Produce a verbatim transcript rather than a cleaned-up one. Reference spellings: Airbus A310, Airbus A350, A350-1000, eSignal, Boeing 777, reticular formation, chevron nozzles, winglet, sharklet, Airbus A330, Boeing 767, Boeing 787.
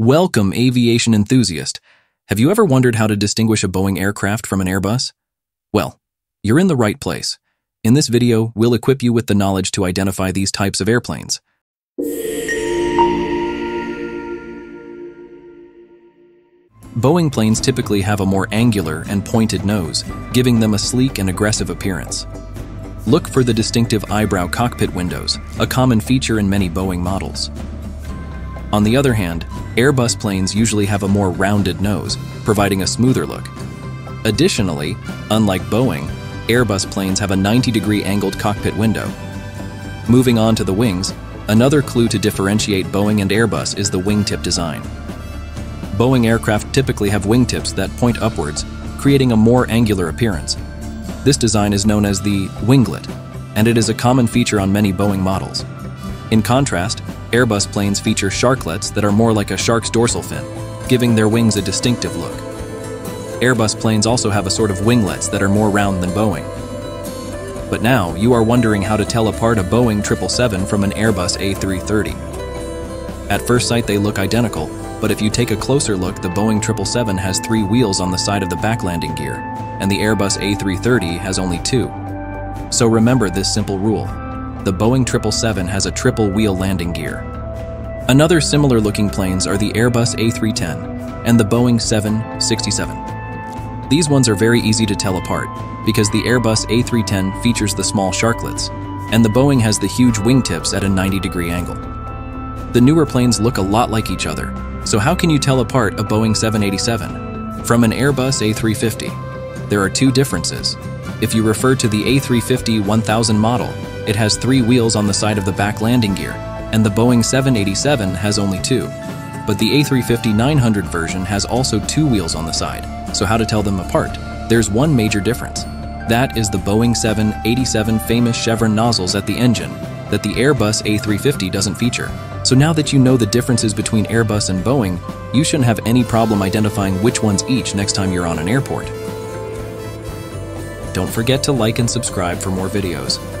Welcome, aviation enthusiast. Have you ever wondered how to distinguish a Boeing aircraft from an Airbus? Well, you're in the right place. In this video, we'll equip you with the knowledge to identify these types of airplanes. Boeing planes typically have a more angular and pointed nose, giving them a sleek and aggressive appearance. Look for the distinctive eyebrow cockpit windows, a common feature in many Boeing models. On the other hand, Airbus planes usually have a more rounded nose, providing a smoother look. Additionally, unlike Boeing, Airbus planes have a ninety degree angled cockpit window. Moving on to the wings, another clue to differentiate Boeing and Airbus is the wingtip design. Boeing aircraft typically have wingtips that point upwards, creating a more angular appearance. This design is known as the winglet, and it is a common feature on many Boeing models. In contrast, Airbus planes feature sharklets that are more like a shark's dorsal fin, giving their wings a distinctive look. Airbus planes also have a sort of winglets that are more round than Boeing. But now, you are wondering how to tell apart a Boeing triple seven from an Airbus A three thirty. At first sight they look identical, but if you take a closer look, the Boeing triple seven has three wheels on the side of the back landing gear, and the Airbus A three thirty has only two. So remember this simple rule. The Boeing triple seven has a triple wheel landing gear. Another similar looking planes are the Airbus A three ten and the Boeing seven sixty-seven. These ones are very easy to tell apart because the Airbus A three ten features the small sharklets and the Boeing has the huge wingtips at a ninety degree angle. The newer planes look a lot like each other, so how can you tell apart a Boeing seven eighty-seven from an Airbus A three fifty? There are two differences. If you refer to the A three fifty dash one thousand model, it has three wheels on the side of the back landing gear, and the Boeing seven eighty-seven has only two. But the A three fifty dash nine hundred version has also two wheels on the side, so how to tell them apart? There's one major difference. That is the Boeing seven eighty-seven famous chevron nozzles at the engine that the Airbus A three fifty doesn't feature. So now that you know the differences between Airbus and Boeing, you shouldn't have any problem identifying which ones each next time you're on an airport. Don't forget to like and subscribe for more videos.